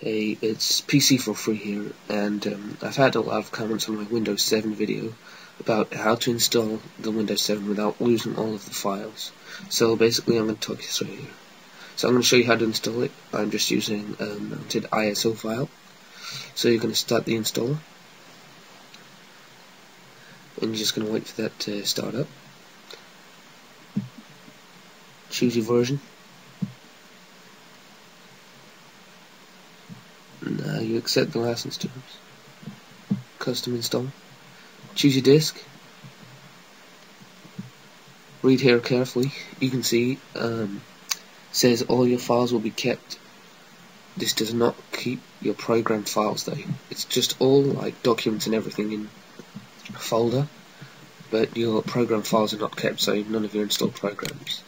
It's PC4Free here, and I've had a lot of comments on my Windows 7 video about how to install the Windows 7 without losing all of the files. So basically I'm going to talk you through here. So I'm going to show you how to install it. I'm just using a mounted ISO file. So you're going to start the installer, and you're just going to wait for that to start up. Choose your version. Now you accept the license terms. Custom install. Choose your disk. Read here carefully. You can see it says all your files will be kept. This does not keep your program files though. It's just all like documents and everything in a folder, but your program files are not kept, so none of your installed programs.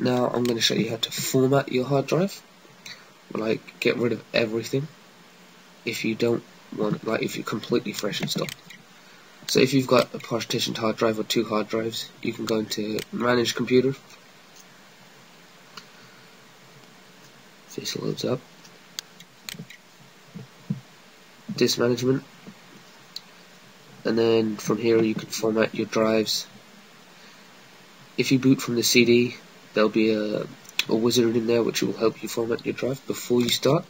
Now I'm going to show you how to format your hard drive. Like, get rid of everything if you don't want, like, if you completely fresh install. So if you've got a partitioned hard drive or two hard drives, you can go into Manage Computer. This loads up. Disk Management. And then from here you can format your drives. If you boot from the CD, there'll be a wizard in there which will help you format your drive before you start,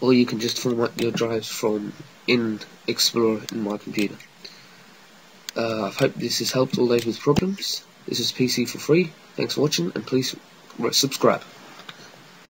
or you can just format your drives from in Explorer in My Computer. I hope this has helped all those with problems. This is PC4Free. Thanks for watching, and please subscribe.